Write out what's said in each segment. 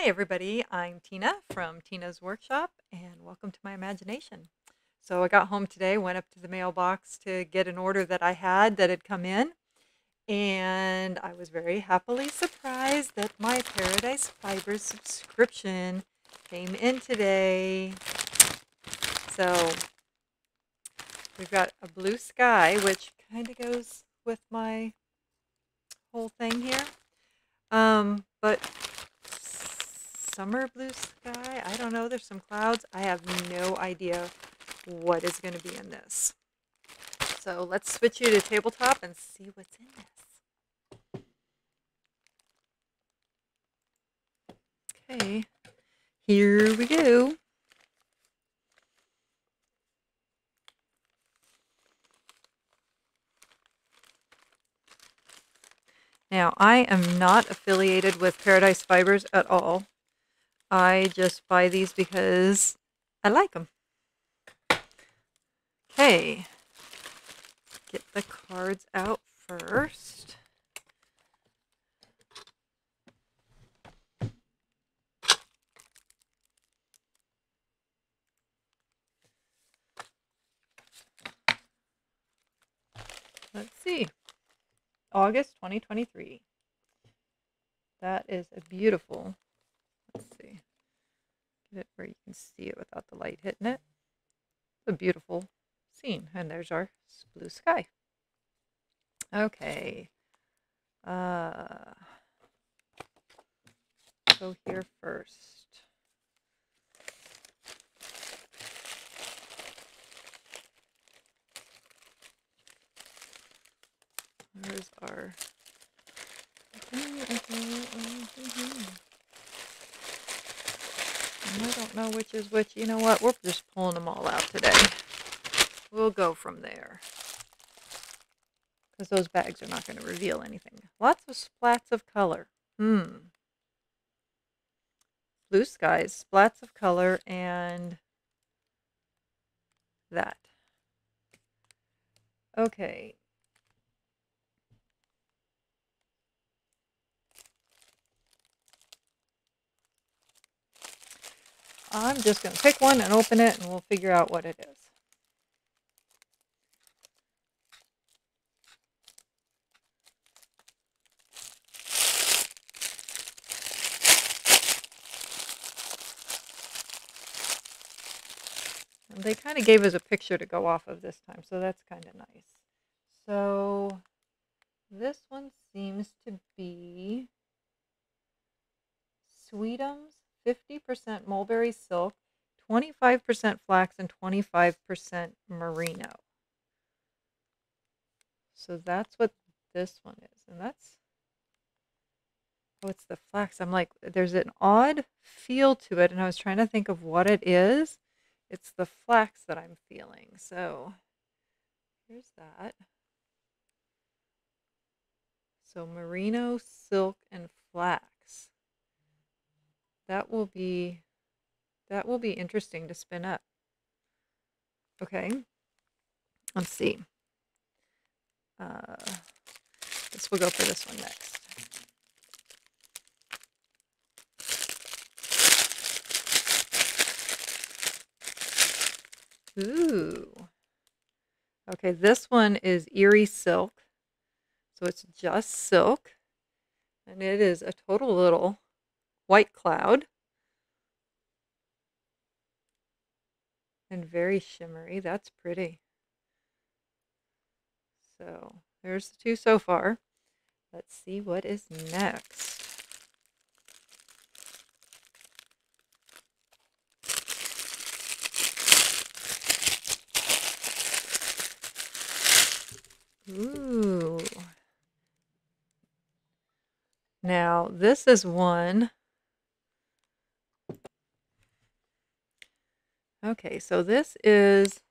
Hi everybody, I'm Tina from Tina's Workshop and welcome to my imagination. So I got home today, went up to the mailbox to get an order that I had that had come in, and I was very happily surprised that my Paradise Fibers subscription came in today. So we've got a blue sky, which kind of goes with my whole thing here, but summer blue sky, I don't know, there's some clouds. I have no idea what is going to be in this. So let's switch you to tabletop and see what's in this. Okay, here we go. Now, I am not affiliated with Paradise Fibers at all. I just buy these because I like them. Okay, get the cards out first. Let's see. August 2023. That is a beautiful. Let's see. Get it where you can see it without the light hitting it. It's a beautiful scene. And there's our blue sky. Okay. Go here first. There's our I don't know which is which. You know what? We're just pulling them all out today. We'll go from there. Because those bags are not going to reveal anything. Lots of splats of color. Blue skies, splats of color, and that. Okay. I'm just going to pick one and open it, and we'll figure out what it is. And they kind of gave us a picture to go off of this time, so that's kind of nice. So this one seems to be Sweetums. 50% mulberry silk, 25% flax, and 25% merino. So that's what this one is. And that's, oh, it's the flax. I'm like, there's an odd feel to it, and I was trying to think of what it is. It's the flax that I'm feeling. So here's that. So merino, silk, and flax. That will be interesting to spin up. Okay, let's see. This will go for this one next. Ooh. Okay, this one is Eri silk. So it's just silk, and it is a total little white cloud and very shimmery. That's pretty. So there's the two so far. Let's see what is next. Ooh. Now this is one. Okay, so this is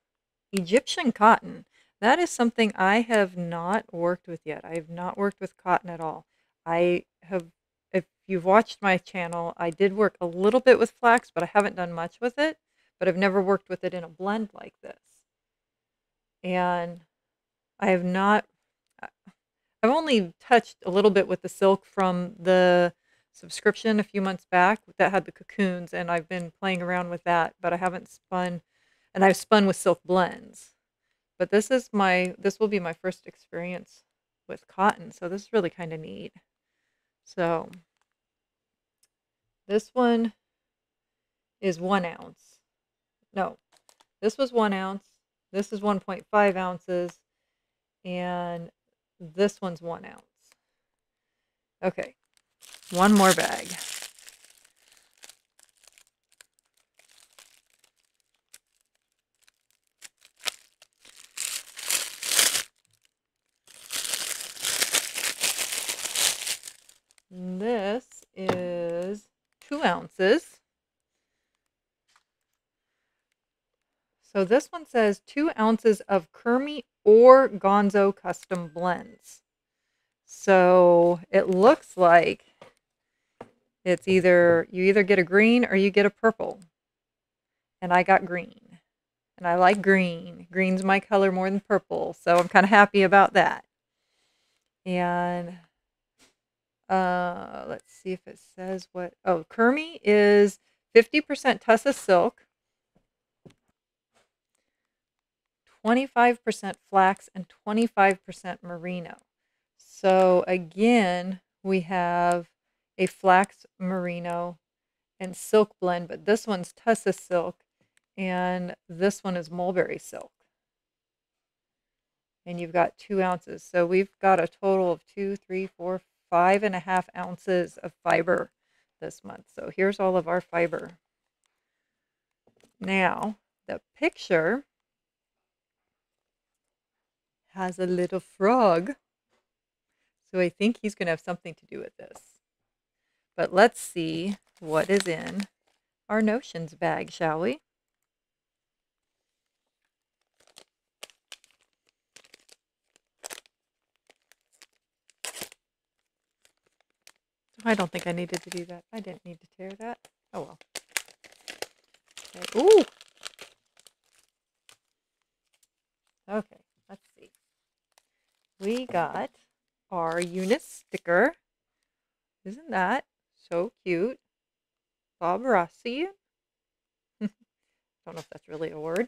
Egyptian cotton. That is something I have not worked with yet. I have not worked with cotton at all. I have, if you've watched my channel, I did work a little bit with flax, but I haven't done much with it. But I've never worked with it in a blend like this. And I have not, I've only touched a little bit with the silk from the subscription a few months back that had the cocoons, and I've been playing around with that, but I haven't spun, and I've spun with silk blends. But this is this will be my first experience with cotton, so this is really kind of neat. So this one is 1 ounce. No, this was 1 ounce. This is 1.5 ounces, and this one's 1 ounce. Okay, one more bag. This is 2 ounces. So this one says 2 ounces of Kermy or Gonzo custom blends. So it looks like it's either get a green or you get a purple. And I got green. And I like green. Green's my color more than purple. So I'm kind of happy about that. And let's see if it says what. Oh, Kermy is 50% Tussa silk, 25% flax, and 25% merino. So again, we have a flax, merino, and silk blend, but this one's Tussa silk, and this one is mulberry silk. And you've got 2 ounces. So we've got a total of 5 and a half ounces of fiber this month. So here's all of our fiber. Now, the picture has a little frog. So I think he's going to have something to do with this. But let's see what is in our notions bag, shall we? I don't think I needed to do that. I didn't need to tear that. Oh well. Okay. Ooh. Okay, let's see. We got our Unis sticker. Isn't that so cute? Bob Ross. Don't know if that's really a word.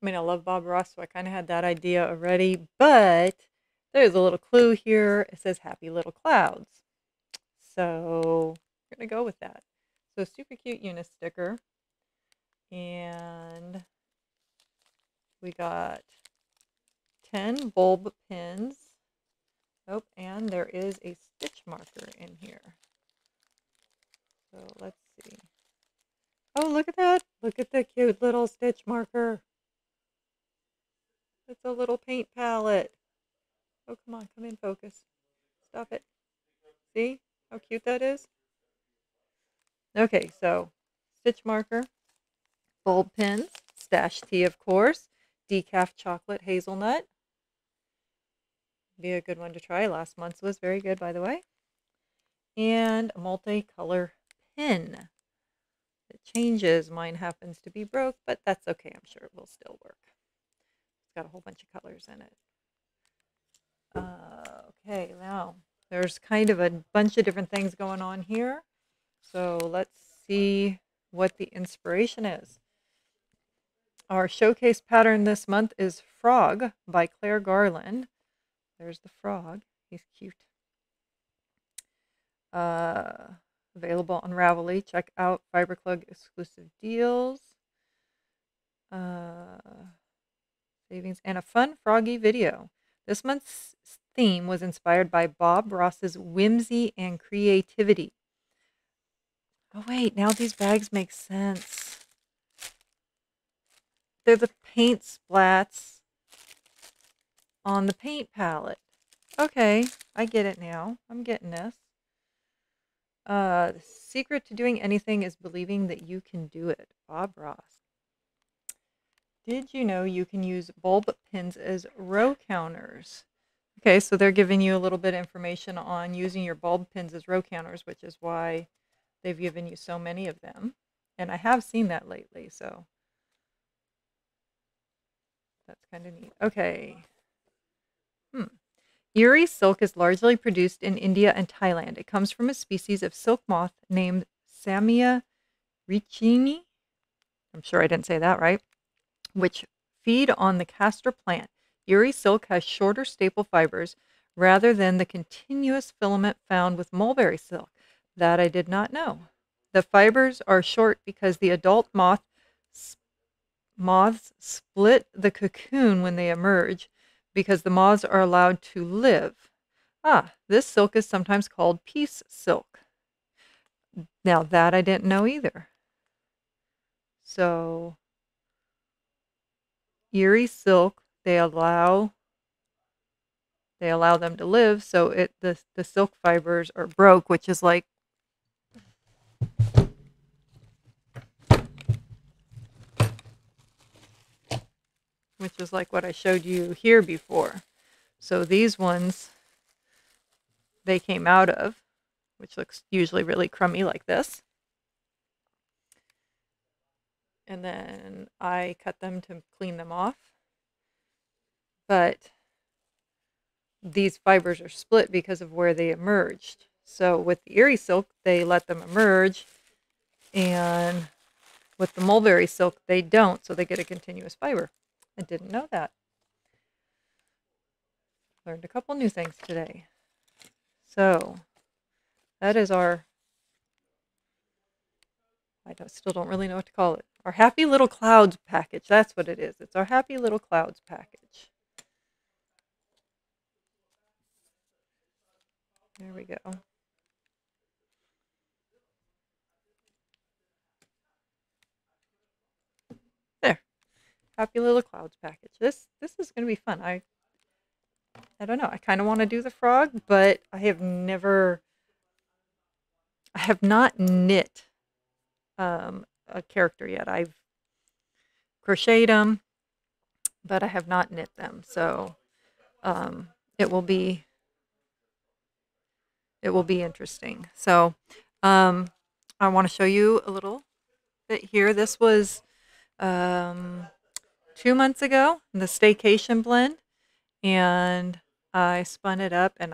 I mean, I love Bob Ross, so I kind of had that idea already, but there's a little clue here. It says happy little clouds. So we're going to go with that. So super cute Unis sticker. And we got 10 bulb pins. Oh, and there is a stitch marker in here. So let's see. Oh, look at that. Look at the cute little stitch marker. It's a little paint palette. Oh, come on, come in focus. Stop it. See how cute that is? Okay, so stitch marker, bulb pins, stash tea, of course, decaf chocolate hazelnut. Be a good one to try. Last month's was very good, by the way. And a multicolor pin. It changes. Mine happens to be broke, but that's okay. I'm sure it will still work. It's got a whole bunch of colors in it. Okay, now there's kind of a bunch of different things going on here. So let's see what the inspiration is. Our showcase pattern this month is Frog by Claire Garland. There's the frog. He's cute. Available on Ravelry. Check out Fiber Club exclusive deals. Savings and a fun froggy video. This month's theme was inspired by Bob Ross's whimsy and creativity. Oh wait, now these bags make sense. They're the paint splats on the paint palette. Okay, I get it now. I'm getting this. The secret to doing anything is believing that you can do it. Bob Ross. Did you know you can use bulb pins as row counters? Okay, so they're giving you a little bit of information on using your bulb pins as row counters, which is why they've given you so many of them. And I have seen that lately, so that's kind of neat. Okay. Eri silk is largely produced in India and Thailand. It comes from a species of silk moth named Samia ricini. I'm sure I didn't say that right. Which feed on the castor plant. Eri silk has shorter staple fibers rather than the continuous filament found with mulberry silk. That I did not know. The fibers are short because the adult moths split the cocoon when they emerge, because the moths are allowed to live. Ah, this silk is sometimes called peace silk. Now that I didn't know either. So, Eri silk, they allow them to live, so the silk fibers are broke, which is like what I showed you here before. So these ones, they came out of, which looks usually really crummy like this. And then I cut them to clean them off. But these fibers are split because of where they emerged. So with the Eri silk, they let them emerge. And with the mulberry silk, they don't. So they get a continuous fiber. I didn't know that. Learned a couple new things today. So that is our, still don't really know what to call it. Our happy little clouds package. That's what it is. It's our happy little clouds package. There we go. Happy little clouds package. This is going to be fun. I don't know. I kind of want to do the frog, but I have not knit a character yet. I've crocheted them, but I have not knit them. So it will be interesting. So I want to show you a little bit here. This was 2 months ago, the Staycation blend, and I spun it up, and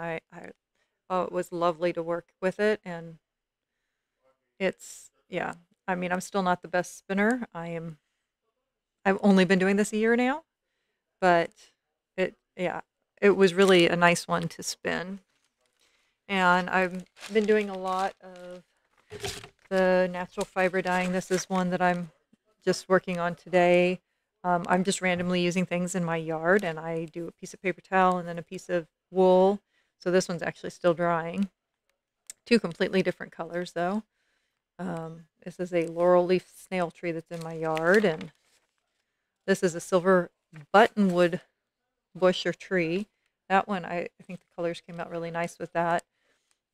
oh, it was lovely to work with it, and it's, yeah, I mean, I'm still not the best spinner. I've only been doing this a year now, but it was really a nice one to spin, and I've been doing a lot of the natural fiber dyeing. This is one that I'm just working on today. I'm just randomly using things in my yard, and I do a piece of paper towel and then a piece of wool. So this one's actually still drying. Two completely different colors, though. This is a laurel leaf snail tree that's in my yard, and this is a silver buttonwood bush or tree. That one, I think the colors came out really nice with that.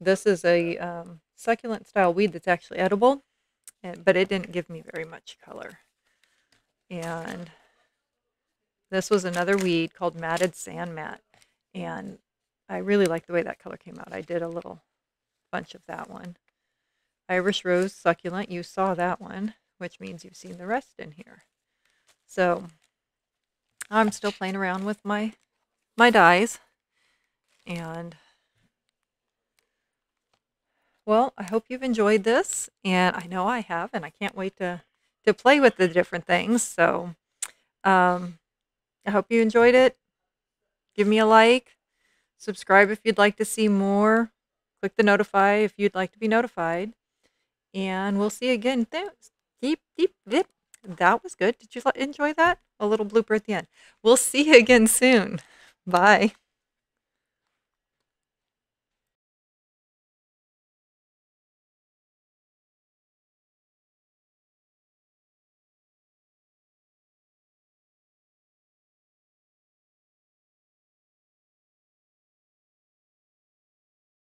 This is a succulent style weed that's actually edible, but it didn't give me very much color. And this was another weed called matted sand mat, and I really like the way that color came out. I did a little bunch of that one. Irish rose succulent, you saw that one, which means you've seen the rest in here. So I'm still playing around with my dyes, and well, I hope you've enjoyed this, and I know I have, and I can't wait to play with the different things. So I hope you enjoyed it. Give me a like, subscribe if you'd like to see more, click the notify if you'd like to be notified, and we'll see you again. That was good. Did you enjoy that? A little blooper at the end. We'll see you again soon. Bye.